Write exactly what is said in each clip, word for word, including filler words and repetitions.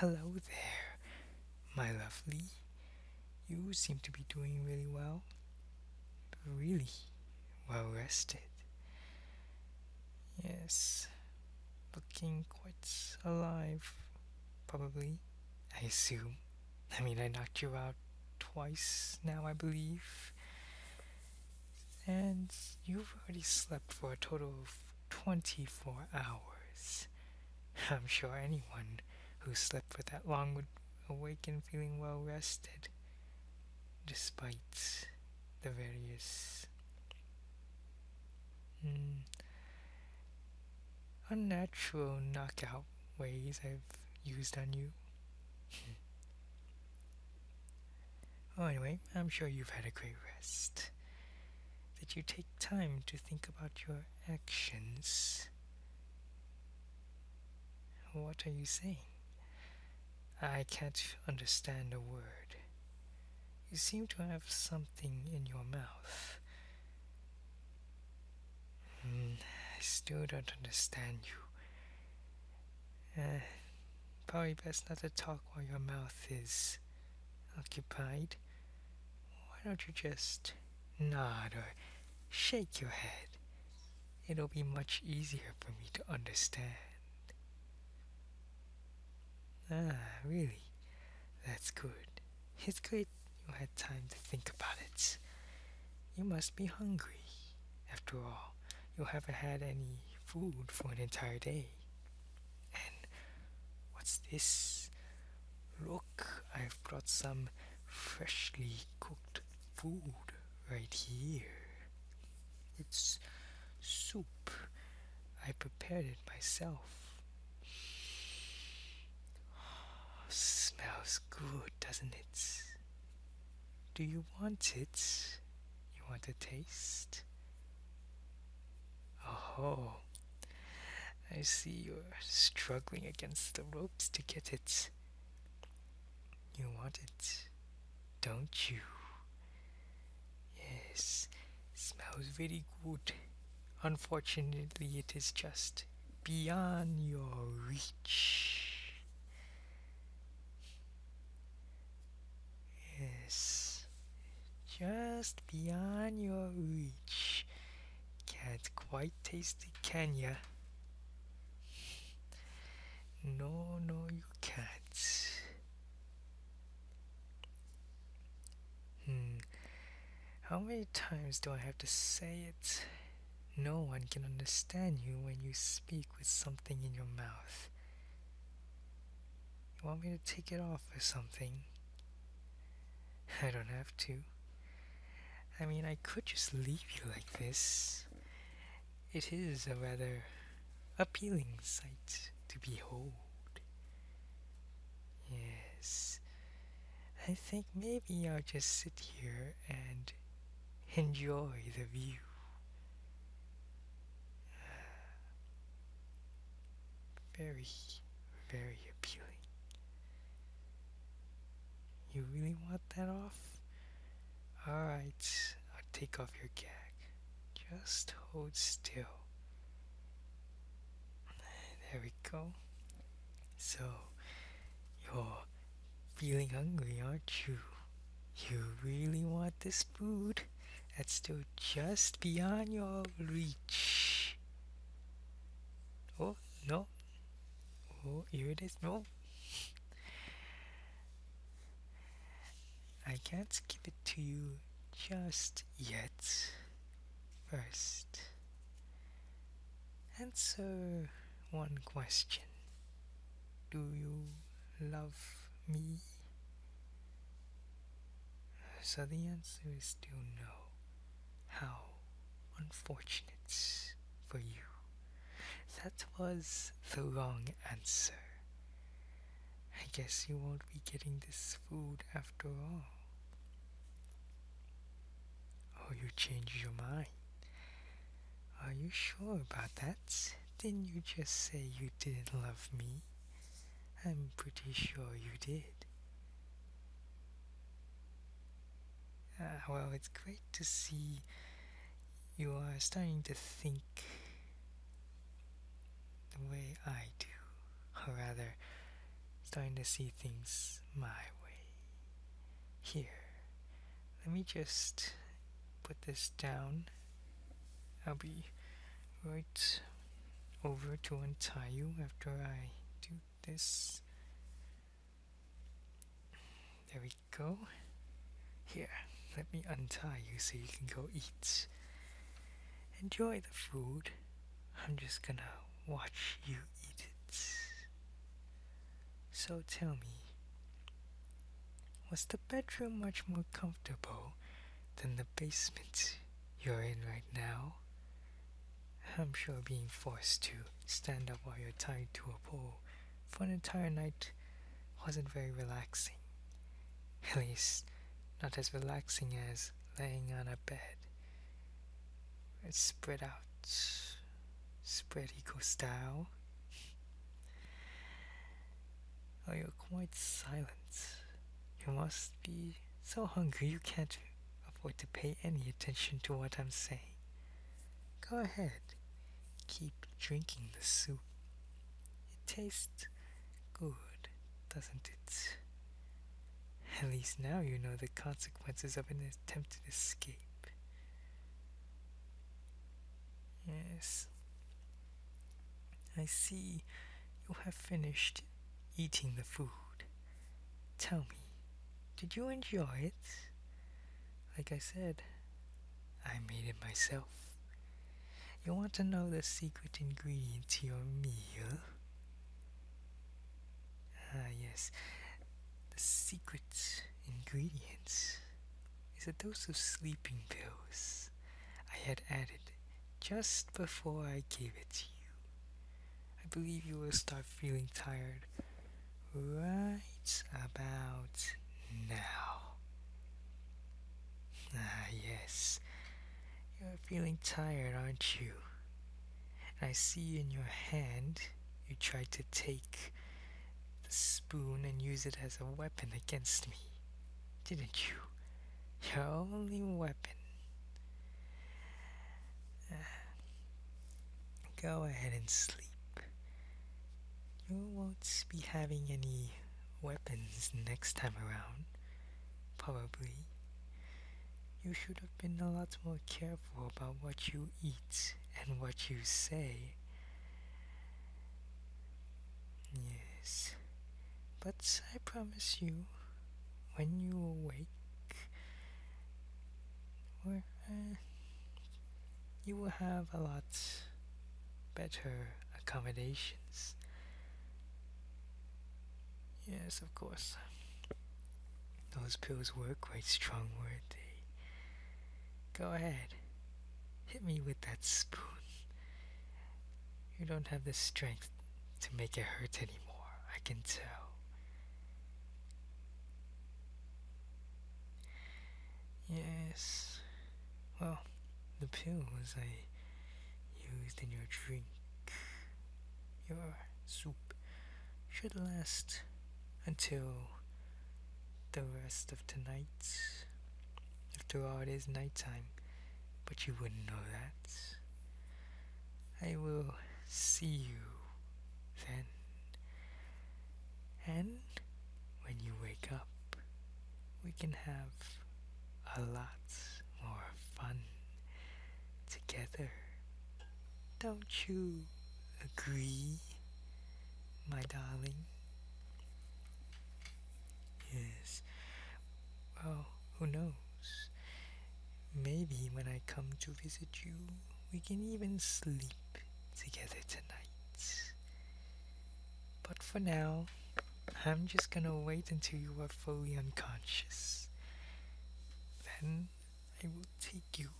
Hello there, my lovely. You seem to be doing really well, really well rested. Yes, looking quite alive, probably, I assume. I mean, I knocked you out twice now, I believe. And you've already slept for a total of twenty-four hours. I'm sure anyone who slept for that long would awaken feeling well rested, despite the various mm, unnatural knockout ways I've used on you. Oh, anyway, I'm sure you've had a great rest. Did you take time to think about your actions? What are you saying? I can't understand a word. You seem to have something in your mouth. Mm, I still don't understand you. Uh, probably best not to talk while your mouth is occupied. Why don't you just nod or shake your head? It'll be much easier for me to understand. Ah, really? That's good. It's great you had time to think about it. You must be hungry. After all, you haven't had any food for an entire day. And what's this? Look, I've brought some freshly cooked food right here. It's soup. I prepared it myself. Smells good, doesn't it? Do you want it? You want a taste? Oh, I see you're struggling against the ropes to get it. You want it, don't you? Yes, smells very good. Unfortunately, it is just beyond your reach. Yes, just beyond your reach. Can't quite taste it, can ya? No, no, you can't. Hmm, how many times do I have to say it? No one can understand you when you speak with something in your mouth. You want me to take it off or something? I don't have to. I mean, I could just leave you like this. It is a rather appealing sight to behold. Yes. I think maybe I'll just sit here and enjoy the view. Very, very appealing. You really want that off? Alright, I'll take off your gag. Just hold still. There we go. So, you're feeling hungry, aren't you? You really want this food? That's still just beyond your reach. Oh, no. Oh, here it is. No. I can't give it to you just yet. First, answer one question. Do you love me? So the answer is still no. How unfortunate for you. That was the wrong answer. I guess you won't be getting this food after all. Oh, you changed your mind. Are you sure about that? Didn't you just say you didn't love me? I'm pretty sure you did. Ah, well, it's great to see you are starting to think the way I do. Or rather, starting to see things my way. Here, let me just put this down. I'll be right over to untie you after I do this. There we go. Here, let me untie you so you can go eat. Enjoy the food. I'm just gonna watch you eat it. So tell me, was the bedroom much more comfortable than the basement you're in right now? I'm sure being forced to stand up while you're tied to a pole for an entire night wasn't very relaxing. At least, not as relaxing as laying on a bed. It's spread out, spread eagle style. Oh, you're quite silent. You must be so hungry you can't afford to pay any attention to what I'm saying. Go ahead, keep drinking the soup. It tastes good, doesn't it? At least now you know the consequences of an attempted escape. Yes. I see you have finished eating the food. Tell me, did you enjoy it? Like I said, I made it myself. You want to know the secret ingredient to your meal? Ah, yes. Secret ingredient is a dose of sleeping pills I had added just before I gave it to you. I believe you will start feeling tired right about now. Ah yes, you're feeling tired, aren't you? And I see in your hand you tried to take spoon and use it as a weapon against me, didn't you? Your only weapon. Uh, go ahead and sleep. You won't be having any weapons next time around, probably. You should have been a lot more careful about what you eat and what you say. Yes. But I promise you, when you awake, or, uh, you will have a lot better accommodations. Yes, of course. Those pills were quite strong, weren't they? Go ahead. Hit me with that spoon. You don't have the strength to make it hurt anymore, I can tell. Yes, well, the pills I used in your drink, your soup, should last until the rest of tonight. After all, it is nighttime, but you wouldn't know that. I will see you then, and when you wake up, we can have a lot more fun together. Don't you agree, my darling? Yes. Well, who knows? Maybe when I come to visit you, we can even sleep together tonight. But for now, I'm just gonna wait until you are fully unconscious. Then I will take you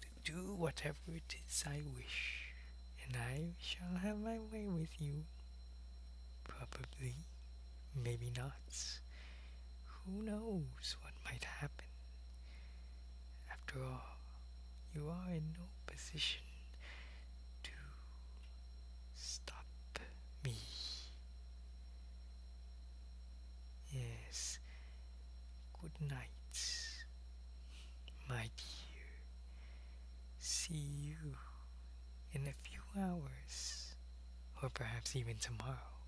to do whatever it is I wish, and I shall have my way with you. Probably, maybe not. Who knows what might happen? After all, you are in no position to stop me. Yes. Good night, my dear. See you in a few hours, or perhaps even tomorrow.